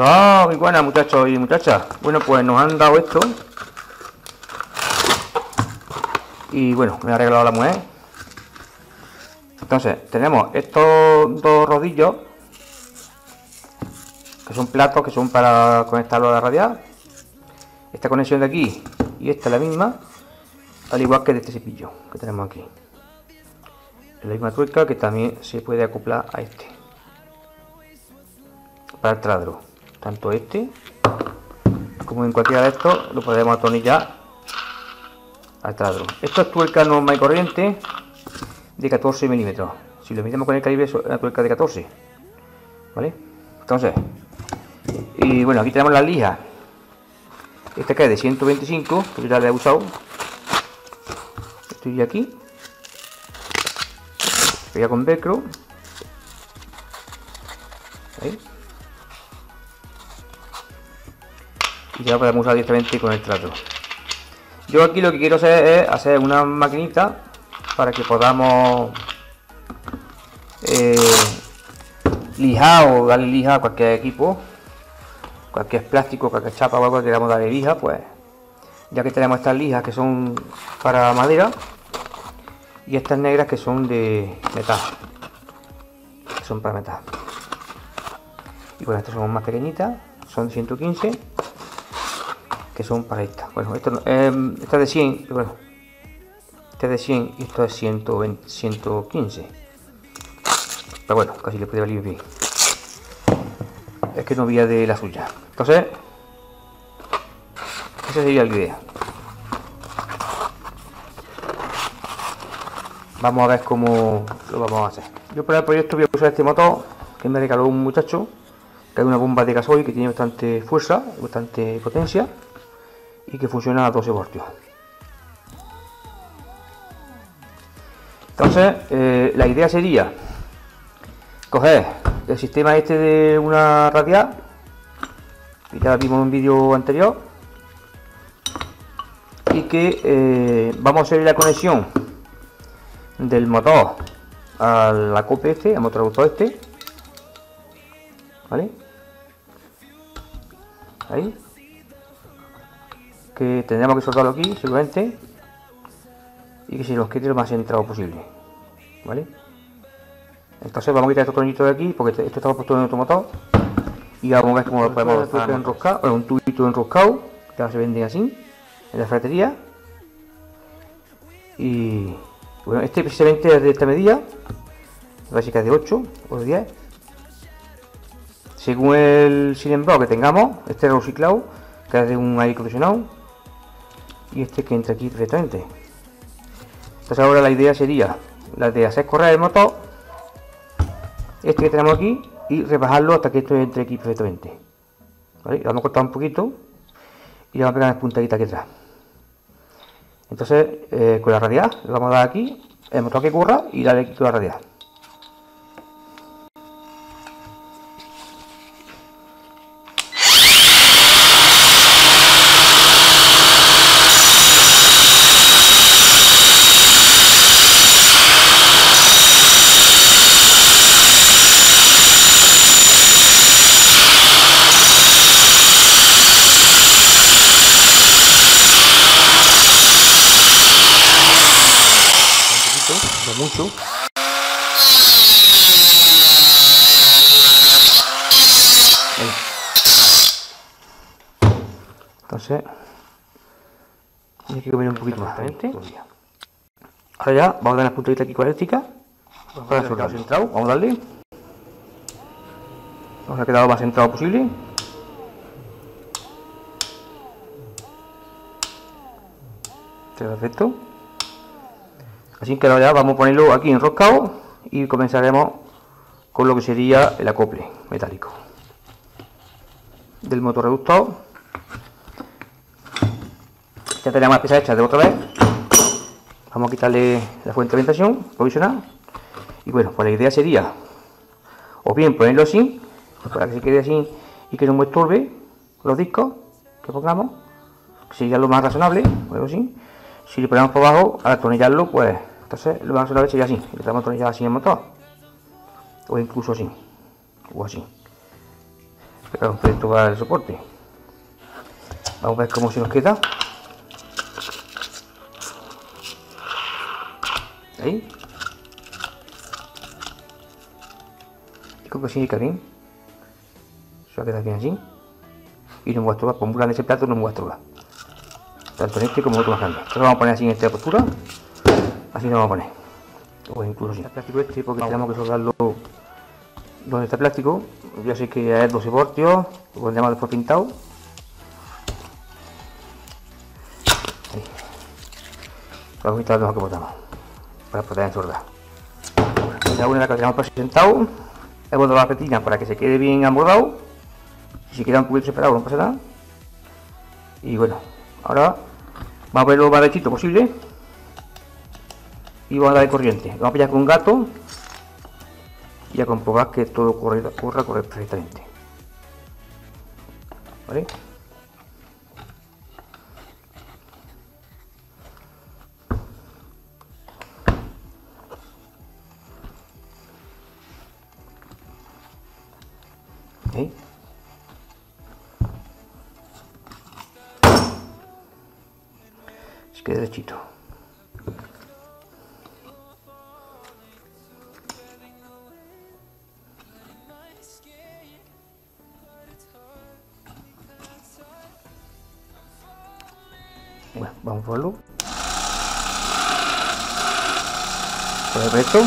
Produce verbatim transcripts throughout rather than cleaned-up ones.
Hola, muy buenas muchachos y muchachas. Bueno, pues nos han dado esto. Y bueno, me ha arreglado la mujer. Entonces, tenemos estos dos rodillos, que son platos que son para conectarlo a la radial. Esta conexión de aquí y esta es la misma, al igual que de este cepillo que tenemos aquí. La misma tuerca que también se puede acoplar a este para el taladro. Tanto este como en cualquiera de estos lo podemos atornillar al taladro. Esto es tuerca normal y corriente de catorce milímetros. Si lo medimos con el calibre es una tuerca de catorce, ¿vale? Entonces, y bueno, aquí tenemos las lijas. Esta que es de ciento veinticinco, que yo ya la he usado. Estoy aquí, pega con velcro. Ahí. Y ya podemos usar directamente con el trato. Yo aquí lo que quiero hacer es hacer una maquinita para que podamos eh, lijar o darle lija a cualquier equipo, cualquier plástico, cualquier chapa o algo que queramos darle lija. Pues ya que tenemos estas lijas que son para madera y estas negras que son de metal, que son para metal. Y bueno, estas son más pequeñitas, son ciento quince, que son para esta. Bueno, esto no, eh, esta es de cien, y bueno, este es de cien y esto es ciento veinte, ciento quince. Pero bueno, casi le puede valer bien. Es que no había de la suya. Entonces, esa sería la idea. Vamos a ver cómo lo vamos a hacer. Yo para el proyecto voy a usar este motor que me regaló un muchacho, que es una bomba de gasoil que tiene bastante fuerza, bastante potencia y que funciona a doce voltios. Entonces, eh, la idea sería coger el sistema este de una radial, que ya vimos en un vídeo anterior, y que eh, vamos a hacer la conexión del motor al acople este, al motor auto este, ¿vale? Ahí, que tendremos que soltarlo aquí seguramente y que se nos quede lo más centrado posible, ¿vale? Entonces vamos a quitar estos tornillitos de aquí porque esto está puesto en otro motor y vamos a ver cómo lo podemos enroscar. Bueno, un tubito enroscado que ahora se venden así en la ferretería. Y bueno, este precisamente es de esta medida, básica es de ocho o de diez según el cilindro que tengamos. Este es reciclado, que es de un aire acondicionado, y este que entra aquí directamente. Entonces ahora la idea sería la de hacer correr el motor este que tenemos aquí y rebajarlo hasta que esto entre aquí perfectamente, ¿vale? Lo vamos a cortar un poquito y le vamos a pegar las puntaditas aquí atrás. Entonces eh, con la radial le vamos a dar aquí el motor que corra y darle aquí con la radial. Mucho. Ahí. Entonces hay que comer un poquito más. Ahora ya vamos a dar las puntaditas aquí cuadréticas para soltarlo centrado. Vamos a darle, vamos a quedar lo más centrado posible. Perfecto. Así que ahora ya vamos a ponerlo aquí enroscado y comenzaremos con lo que sería el acople metálico del motor reductor. Ya tenemos las piezas hechas de otra vez. Vamos a quitarle la fuente de orientación provisional. Y bueno, pues la idea sería o bien ponerlo así, para que se quede así y que no me estorbe los discos que pongamos, que sería lo más razonable, bueno, así. Si lo ponemos por abajo, al atornillarlo, pues entonces lo vamos a hacer así, lo tenemos atornillado así en el motor, o incluso así, o así. vamos a tocar el soporte. Vamos a ver cómo se nos queda. Ahí. Creo que sí, está bien. Se va a quedar bien así. Y no me voy a trobar, por un ese plato no me voy a trobar. Tanto en este como en otro más grande. Entonces lo vamos a poner así en esta postura. Así lo vamos a poner. O incluso sin el plástico este, porque tenemos que soldarlo donde está el plástico. Yo sé que es doce voltios, lo pondremos después pintado. Ahí. Para quitar lo que botamos, para poder ensordar. La una la que tenemos presentado, he botado la petina para que se quede bien amordado. Si se queda un cubierto separado no pasa nada. Y bueno, ahora vamos a poner lo más derechito posible. Y vamos a darle corriente, vamos a pillar con un gato y a comprobar que todo corre, corra, corre perfectamente. ¿Vale? ¿Sí? Se queda derechito. Bueno, vamos a probarlo. Perfecto.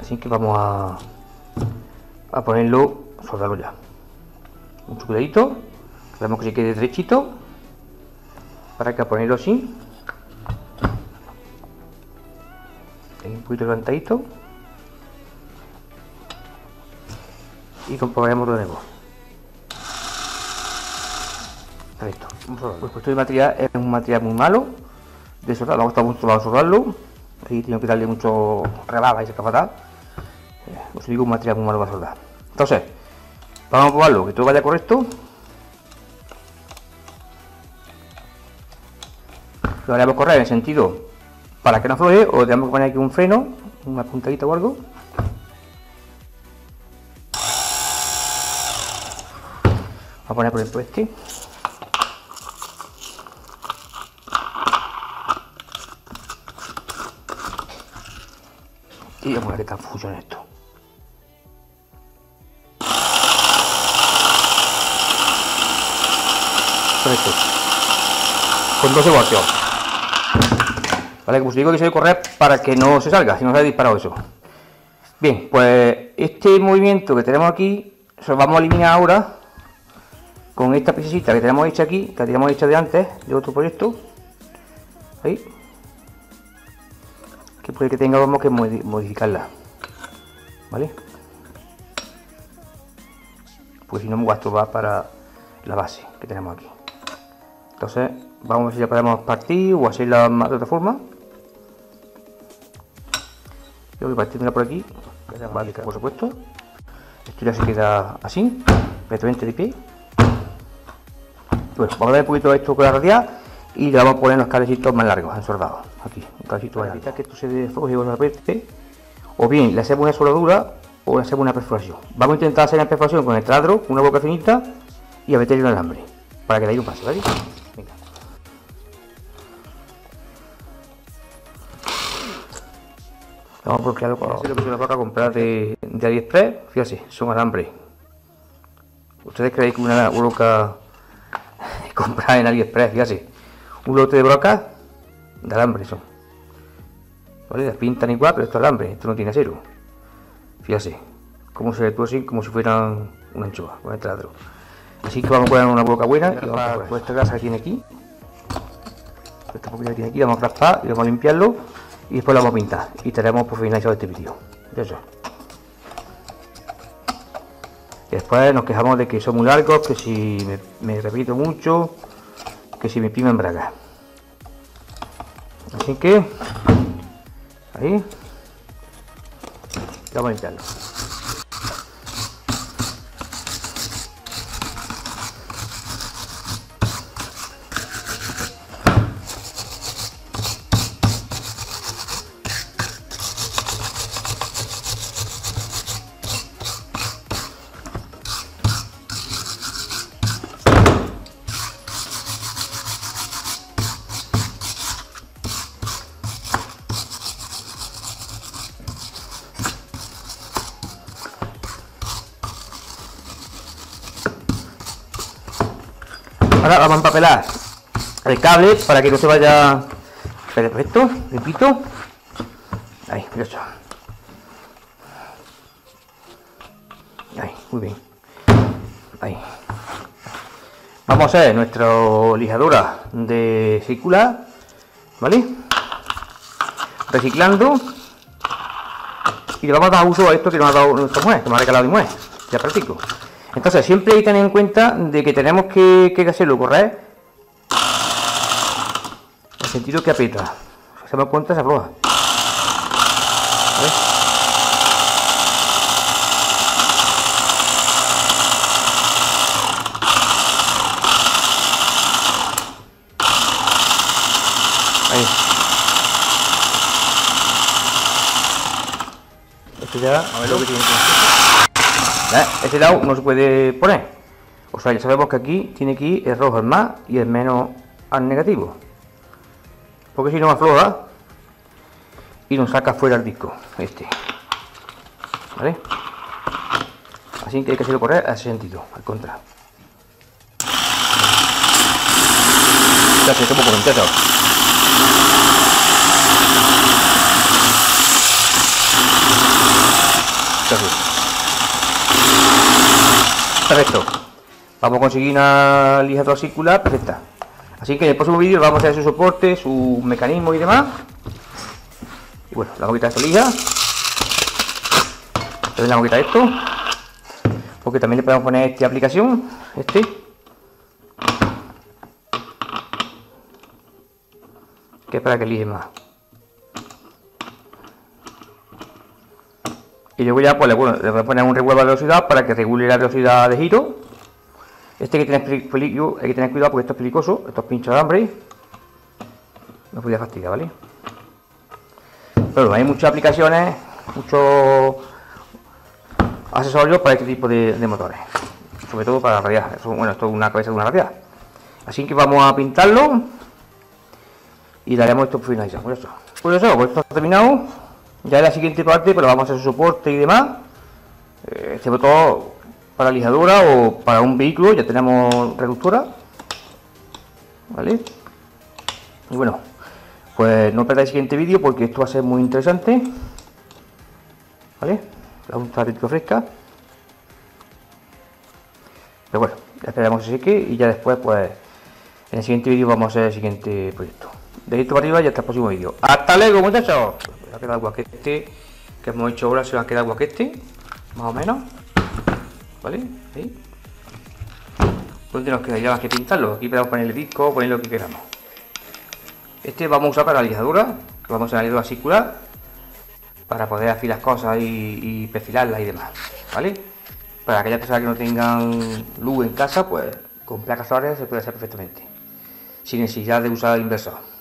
Así que vamos a, a ponerlo, soldarlo ya. Mucho cuidadito. Esperamos que se quede derechito. Para acá ponerlo así. Ahí un poquito levantadito. Y comprobaremos de nuevo. Perfecto. Pues este material es un material muy malo de soldarlo, me gusta mucho soldarlo, ahí tengo que darle mucho rebaja y se capataz. Os digo, un material muy malo para soldar. Entonces, vamos a probarlo, que todo vaya correcto. Lo haremos correr en el sentido para que no floje, o tenemos que poner aquí un freno, una puntadita o algo. Vamos a poner por ejemplo este. Y vamos a ver qué tal funciona esto. Perfecto. Con doce voltios. Vale, como os digo, que se debe correr para que no se salga, si no se ha disparado eso. Bien, pues este movimiento que tenemos aquí, se lo vamos a eliminar ahora con esta piecita que tenemos hecha aquí, que la teníamos hecha de antes, de otro proyecto. Ahí. Que puede que tengamos que modificarla, ¿vale? Pues si no me gasto va para la base que tenemos aquí. Entonces vamos a ver si la podemos partir o hacerla de otra forma. Yo voy a partirla por aquí, vale, por supuesto. Esto ya se queda así, perfectamente de pie. Bueno, vamos a ver un poquito esto con la radial. Y le vamos a poner los cablecitos más largos, ensordados. Aquí, un cablecito más largo. Para evitar que esto se desfogue o se apriete, o bien le hacemos una soldadura o le hacemos una perforación. Vamos a intentar hacer una perforación con el taladro, una boca finita, y a meterle un alambre, para que de ahí no pase, ¿vale? Venga. Vamos a bloquearlo con... Esto es lo que se nos va a comprar de, de AliExpress, fíjate, son alambres. ¿Ustedes creéis que una boca comprada en AliExpress, fíjate? Un lote de brocas de alambre son, ¿vale? Las pintan igual, pero esto es alambre, esto no tiene acero. Fíjate cómo se tuercen como si fueran una anchoa con el taladro. Así que vamos a poner una boca buena y vamos a raspar esta grasa que tiene aquí. Esta poquita que tiene aquí la vamos a raspar y vamos a limpiarlo y después la vamos a pintar. Y estaremos por finalizado este vídeo. Eso. Después nos quejamos de que son muy largos, que si me, me repito mucho, que si me pima en braga. Así que ahí vamos a limpiarlo. Ahora vamos a empapelar el cable para que no se vaya. Perfecto, repito. Ahí, curioso. Ahí, muy bien. Ahí. Vamos a hacer nuestra lijadora de circular, ¿vale? Reciclando. Y le vamos a dar uso a esto que nos ha dado nuestra mujer, que nos ha regalado mi mujer. Ya práctico. Entonces, siempre hay que tener en cuenta de que tenemos que, que hacerlo correr en el sentido que aprieta. Si se me cuenta, se afloja. ¿Vale? Ya, a ver lo que tiene que hacer. Este lado no se puede poner, o sea, ya sabemos que aquí tiene que ir el rojo al más y el menos al negativo, porque si no afloja y nos saca fuera el disco este, ¿vale? Así que hay que hacerlo correr a ese sentido, al contra. Ya se como comenté ahora. Perfecto, vamos a conseguir una lijadora circular perfecta. Así que en el próximo vídeo vamos a hacer su soporte, su mecanismo y demás. Y bueno, vamos a quitar esta lija, también vamos a quitar esto, porque también le podemos poner esta aplicación, este que es para que lije más. Y luego ya pues, le, bueno, le voy a poner un regulador de velocidad para que regule la velocidad de giro. Este hay que tener peligro, hay que tener cuidado porque esto es peligroso, estos pinchos de alambre no podía fastidiar, ¿vale? Pero hay muchas aplicaciones, muchos accesorios para este tipo de, de motores, sobre todo para radiar. Bueno, esto es una cabeza de una radial, así que vamos a pintarlo y daremos esto finalizado. Por eso, por eso, por esto está terminado. Ya en la siguiente parte, pero vamos a hacer soporte y demás, eh, sobre todo para lijadura o para un vehículo, ya tenemos reductora, ¿vale? Y bueno, pues no perdáis el siguiente vídeo porque esto va a ser muy interesante, ¿vale? La punta de fresca. Pero bueno, ya esperamos que se seque y ya después, pues, en el siguiente vídeo vamos a hacer el siguiente proyecto. De esto para arriba y hasta el próximo vídeo. ¡Hasta luego, muchachos! Se ha quedado guaquete que hemos hecho ahora, se va a quedar guaquete más o menos, ¿vale? Ahí. ¿Dónde nos queda? Ya más que pintarlo. Aquí podemos poner el disco, poner lo que queramos. Este vamos a usar para la lijadura, que vamos a la lijadura circular para poder afilar las cosas y, y perfilarlas y demás, ¿vale? Para aquellas personas que no tengan luz en casa, pues con placas solares se puede hacer perfectamente sin necesidad de usar el inversor.